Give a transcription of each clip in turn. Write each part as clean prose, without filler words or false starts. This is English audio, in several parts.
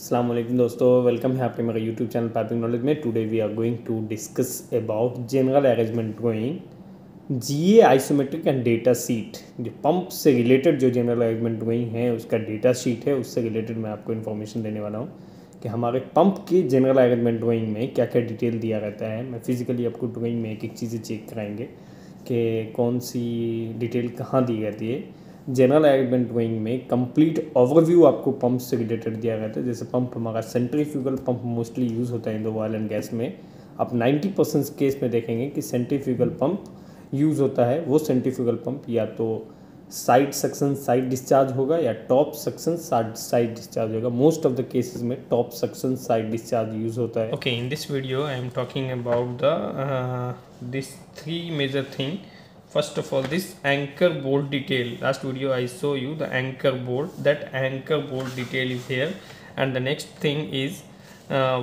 अस्सलाम वालेकुम दोस्तों, वेलकम है आपके मेरे YouTube चैनल पाइपिंग नॉलेज में। Today we are going to discuss about general arrangement drawing, GA isometric and data sheet. जो पंप से रिलेटेड जो जनरल अरेंजमेंट ड्राइंग है उसका डेटा शीट है, उससे रिलेटेड मैं आपको इन्फॉर्मेशन देने वाला हूँ कि हमारे पंप की जनरल अरेंजमेंट ड्राइंग में क्या क्या डिटेल दिया रहता है। मैं फिजिकली आपको ड्राइंग में एक एक चीज़ें चेक कराएंगे कि कौन सी डिटेल कहाँ दी जाती है। जनरल अरेंजमेंट ड्राइंग में कंप्लीट ओवरव्यू आपको पंप से रिलेटेड दिया जाता है। जैसे पंप हमारा सेंट्रीफ्यूगल पंप मोस्टली यूज़ होता है in the oil and gas में। आप 90% केस में देखेंगे कि सेंट्रीफ्यूगल पंप यूज़ होता है। वो सेंट्रीफ्यूगल पंप या तो साइड सक्शन साइड डिस्चार्ज होगा या टॉप सक्शन साइड डिस्चार्ज होगा। मोस्ट ऑफ द केसेस में top suction side discharge use होता है। Okay, in this video I am talking about the this three major thing. First of all, this anchor bolt detail. Last video I show you the anchor bolt. That anchor bolt detail is here, and the next thing is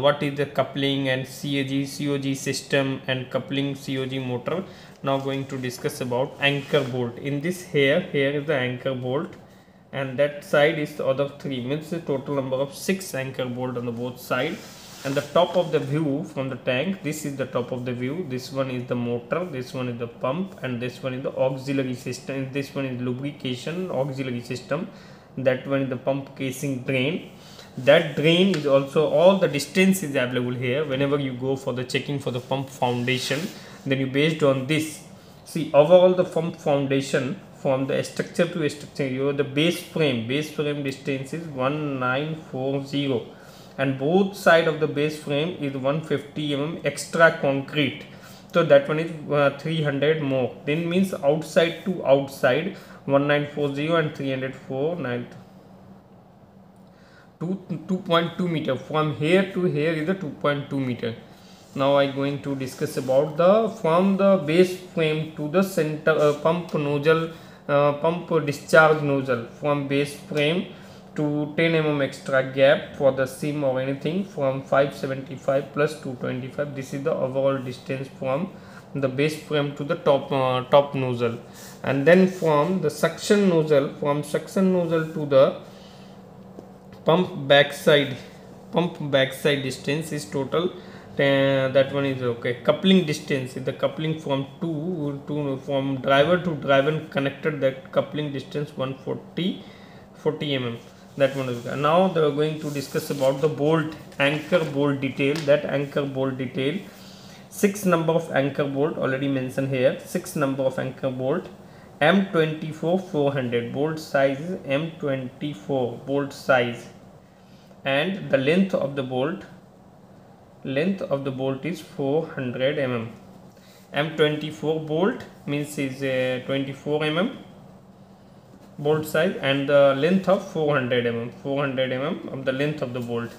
what is the coupling and COG system and coupling COG motor. Now going to discuss about anchor bolt. In this here is the anchor bolt, and that side is the other three. Means the total number of 6 anchor bolt on the both side. And the top of the view from the tank, this is the top of the view, this one is the motor, this one is the pump, and this one is the auxiliary system, this one is lubrication auxiliary system, that one is the pump casing drain. That drain is also, all the distance is available here. Whenever you go for the checking for the pump foundation, then you based on this see overall the pump foundation from the structure to structure. You have the base frame distance is 1940, and both side of the base frame is 150 mm extra concrete, so that one is 300 more. Then means outside to outside 1940 and 304 2.2 meter. From here to here is the 2.2 meter. Now I going to discuss about the from the base frame to the center pump nozzle, pump discharge nozzle. From base frame to 10 mm extra gap for the seam or anything, from 575 plus 225. This is the overall distance from the base frame to the top nozzle, and then from the suction nozzle, from suction nozzle to the pump backside distance is total. That one is okay. Coupling distance is the coupling from from driver to driver connected. That coupling distance 140 mm. That one is good. Now they are going to discuss about the bolt, anchor bolt detail. That anchor bolt detail, 6 number of anchor bolt already mentioned here. 6 number of anchor bolt, M24 400 bolt size is M24 bolt size, and the length of the bolt is 400 mm. M24 bolt means is 24 mm. Bolt size, and the length of 400 mm of the length of the bolt.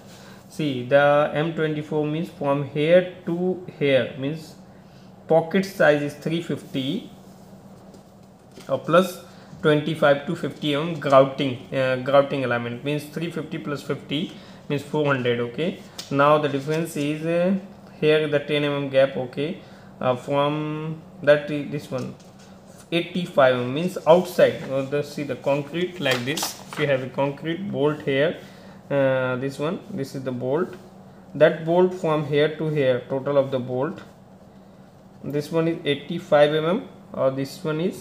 See the M24 means from here to here, means pocket size is 350 or plus 25 to 50 mm grouting element, means 350 plus 50 means 400. Okay, now the difference is here the 10 mm gap. Okay, from that this one 85 means outside. See the concrete like this. If you have a concrete bolt here, this one, this is the bolt. That bolt from here to here, total of the bolt. This one is 85 mm, or this one is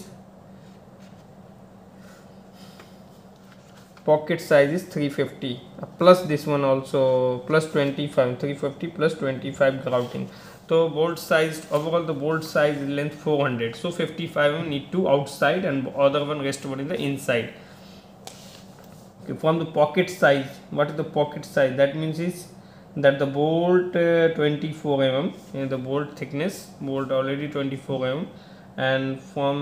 pocket size is 350 plus this one also plus 25, 350 plus 25 grouting. So bolt size, overall the bolt size is length 400. So 55 mm need to outside, and other one rest one in the inside. Okay, from the pocket size, what is the pocket size? That means is that the bolt 24 mm in the bolt thickness, bolt already 24 mm, and from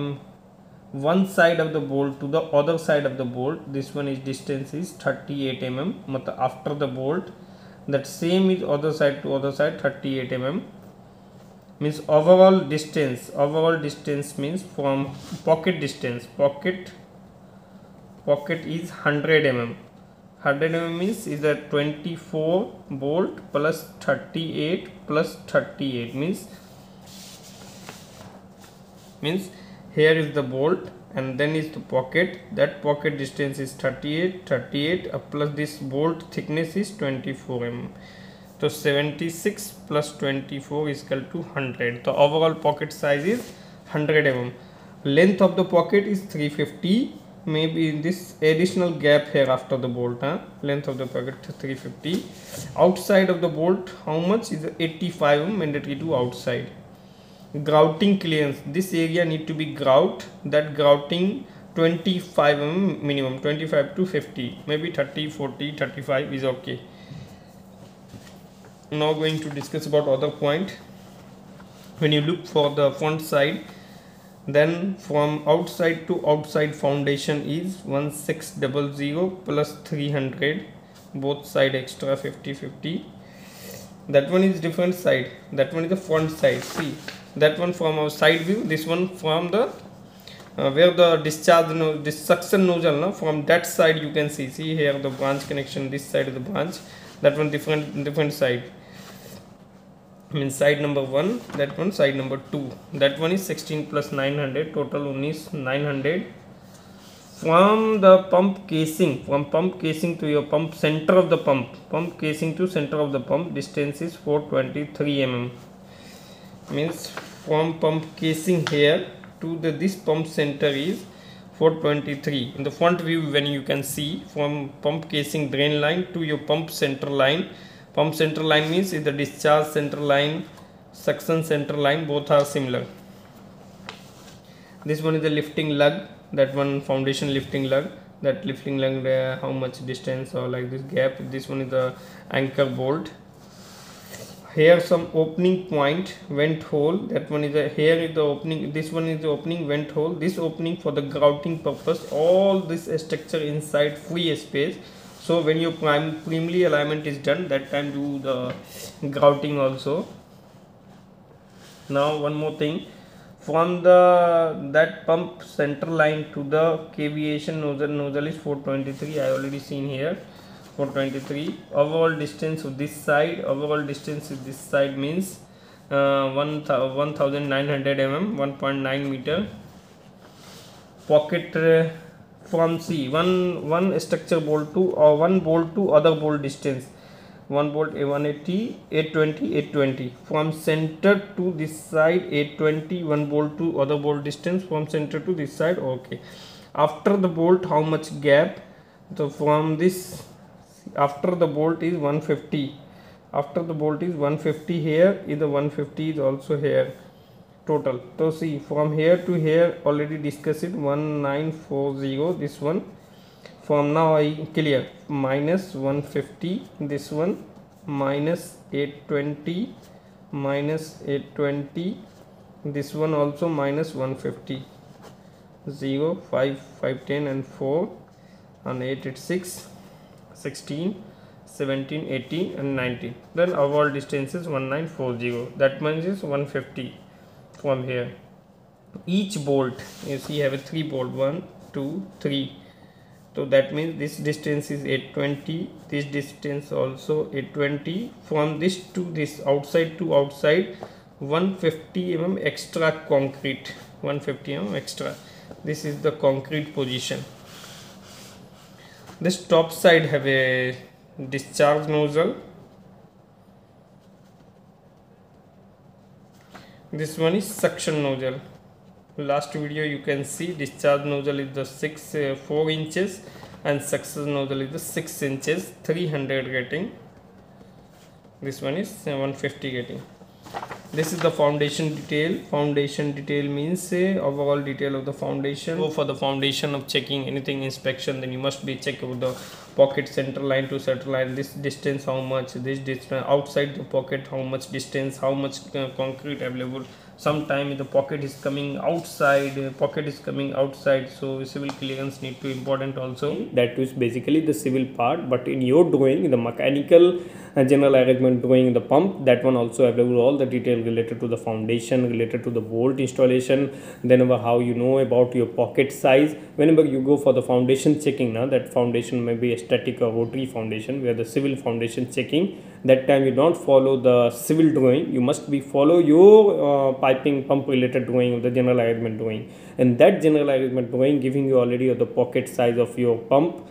one side of the bolt to the other side of the bolt, this one is distance is 38 mm. After the bolt, that same is other side to other side 38 mm. Means overall distance means from pocket distance, pocket is 100 mm. 100 mm means is a 24 bolt plus 38 plus 38 means here is the bolt, and then is the pocket. That pocket distance is 38 plus this bolt thickness is 24 mm. So 76 plus 24 is equal to 100. The overall pocket size is 100 mm. Length of the pocket is 350. Maybe in this additional gap here after the bolt, length of the pocket 350. Outside of the bolt, how much is 85 mm, mandatory to outside. Grouting clearance, this area need to be grout. That grouting 25 mm minimum, 25 to 50, maybe 30, 40, 35 is okay. Now going to discuss about other point. When you look for the front side, then from outside to outside foundation is 1600 plus 300, both side extra 50 50. That one is different side, that one is the front side. See, that one from our side view, this one from the where the discharge, no, this suction nozzle, no, from that side you can see. See here the branch connection, this side of the branch, that one different side. I mean side number 1, that one side number 2. That one is 16 plus 900, total only is 900. From the pump casing, from pump casing to your pump center of the pump casing to center of the pump, distance is 423 mm. Means from pump casing here to the this pump center is 423. In the front view, when you can see from pump casing drain line to your pump center line. Pump center line means is the discharge center line, suction center line, both are similar. This one is the lifting lug, that one foundation lifting lug. That lifting lug, how much distance or like this gap. This one is the anchor bolt. Here some opening point, vent hole. That one is the, here is the opening, this one is the opening vent hole. This opening for the grouting purpose, all this structure inside free space. So when your primary alignment is done, that time do the grouting also. Now one more thing, from the that pump center line to the cavitation nozzle is 423. I already seen here 423. Overall distance of this side, overall distance of this side means 1900 mm, 1.9 meter. Pocket from C, one structure bolt to or one bolt to other bolt distance, one bolt A180, 820, 820. From center to this side 820, one bolt to other bolt distance from center to this side. Okay, after the bolt how much gap? So from this after the bolt is 150. After the bolt is 150 here, either 150 is also here. Total. So see, from here to here already discussed it, 1940. This one from now I clear, minus 150. This one minus 820, minus 820. This one also minus 150. 0, 5, 5, 10 and 4 and 8, 8, 6, 16, 17, 18 and 19. Then overall distance is 1940. That means is 150. From here, each bolt you see have a 3 bolt, 1, 2, 3. So that means this distance is 820, this distance also 820. From this to this, outside to outside, 150 mm extra concrete, 150 mm extra. This is the concrete position. This top side have a discharge nozzle. This one is suction nozzle. Last video you can see discharge nozzle is the 4 inches and suction nozzle is the 6 inches, 300 rating. This one is 150 rating. This is the foundation detail. Foundation detail means overall detail of the foundation. So for the foundation of checking anything inspection, then you must be check about the pocket center line to center line, this distance how much, this distance outside the pocket how much distance, how much concrete available. Sometime the pocket is coming outside, so civil clearance need to important also. That is basically the civil part, but in your drawing, the mechanical general arrangement drawing, the pump, that one also available all the detail related to the foundation, related to the bolt installation, then how you know about your pocket size. Whenever you go for the foundation checking, now that foundation may be a static or rotary foundation, where the civil foundation checking that time you don't follow the civil drawing, you must be follow your piping pump related drawing or the general arrangement drawing, and that general arrangement drawing giving you already the pocket size of your pump,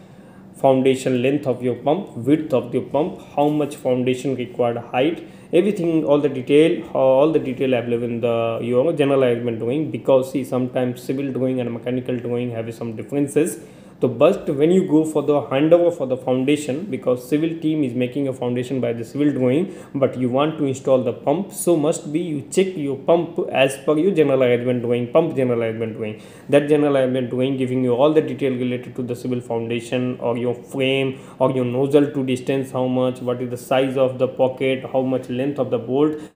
foundation length of your pump, width of your pump, how much foundation required, height, everything, all the detail available in the your general arrangement drawing, because see sometimes civil drawing and mechanical drawing have some differences. So but when you go for the handover for the foundation, because civil team is making a foundation by the civil drawing, but you want to install the pump, so must be you check your pump as per your general arrangement drawing, pump general arrangement drawing. That general arrangement drawing giving you all the detail related to the civil foundation or your frame or your nozzle to distance, how much, what is the size of the pocket, how much length of the bolt.